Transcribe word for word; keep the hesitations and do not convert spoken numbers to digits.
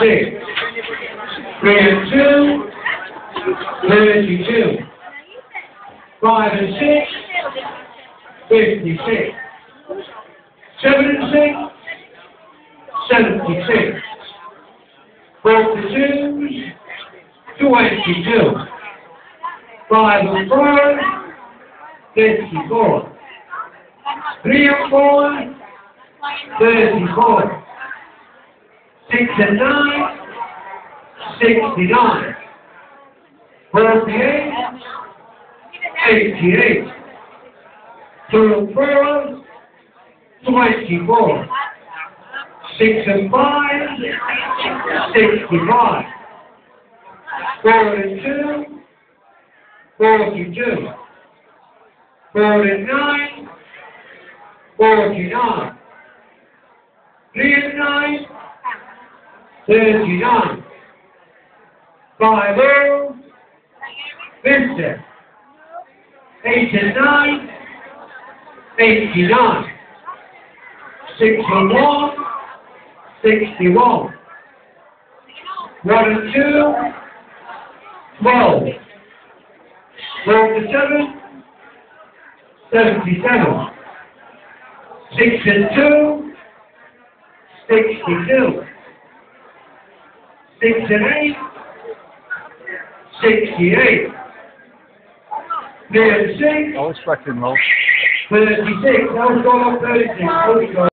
six. Round two, ninety-two. Five and six, fifty-six. Seven and six, seventy-six. Four and twos, twenty-two. Five and four, fifty-four. Three and four, thirty-four. Six and nine, sixty-nine. Four and eight, eighty-eight. Two and twelve, twenty-four. Six and five, sixty-five. Four and two, forty-two. Four and nine, forty-nine. Three and nine, thirty-nine. Five oh, fifty. Eight and nine, eighty-nine. Six and one, sixty-one. One and two, twelve. Four and seven, seventy-seven. Six and two, sixty-two. Six and eight, sixty-eight. Three and six, I was expecting most. thirty-six, I was going on thirty-six.